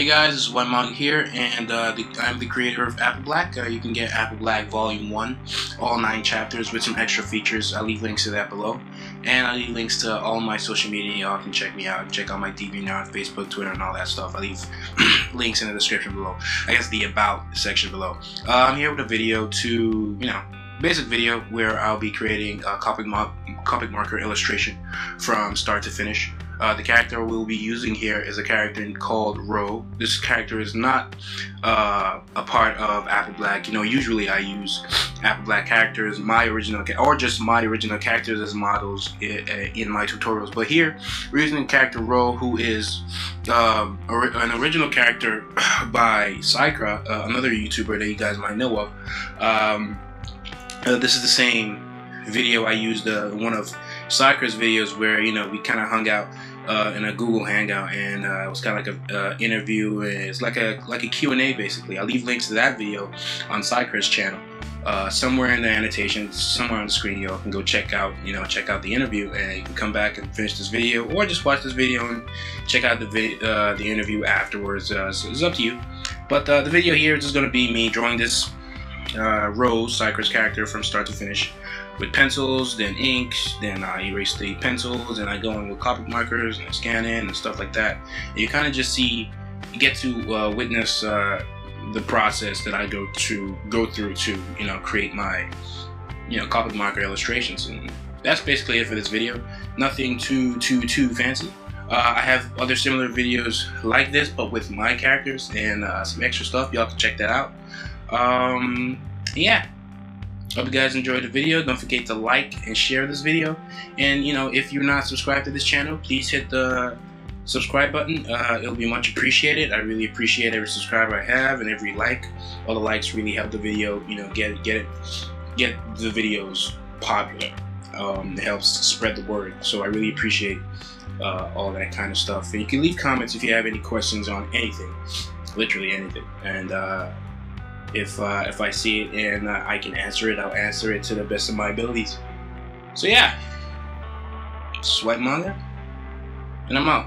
Hey guys, this is WhytManga here, and I'm the creator of Apple Black. You can get Apple Black Volume 1, all 9 chapters with some extra features. I'll leave links to that below. And I'll leave links to all my social media. Y'all can check me out, check out my DeviantArt, Facebook, Twitter, and all that stuff. I'll leave links in the description below. I guess the About section below. I'm here with a video to, basic video where I'll be creating a Copic marker illustration from start to finish. The character we'll be using here is a character called Ro. This character is not a part of Apple Black. Usually I use Apple Black characters, my original characters as models in my tutorials. But here, we're using the character Ro, who is an original character by Sycra, another YouTuber that you guys might know of. This is the same video I used one of Sycra's videos where we kind of hung out in a Google Hangout, and it was kind of like a interview. It's like a Q&A basically. I'll leave links to that video on Sycra's channel somewhere in the annotations, somewhere on the screen. Y'all can go check out the interview, and you can come back and finish this video, or just watch this video and check out the interview afterwards. So it's up to you. But the video here is just going to be me drawing this Ro, Sycra's character, from start to finish, with pencils, then ink, then I erase the pencils, and I go in with Copic markers and I scan in and stuff like that. And you kind of just witness the process that I go through to create my Copic marker illustrations. And that's basically it for this video. Nothing too fancy. I have other similar videos like this, but with my characters and some extra stuff. Y'all can check that out. Yeah. Hope you guys enjoyed the video. Don't forget to like and share this video. And if you're not subscribed to this channel, please hit the subscribe button. It'll be much appreciated. I really appreciate every subscriber I have and every like. All the likes really help the video, get the videos popular. It helps spread the word. So I really appreciate all that kind of stuff. And you can leave comments if you have any questions on anything, literally anything. And if I see it and I can answer it, I'll answer it to the best of my abilities. So yeah, it's WhytManga, and I'm out.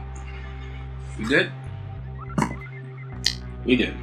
We good? We good.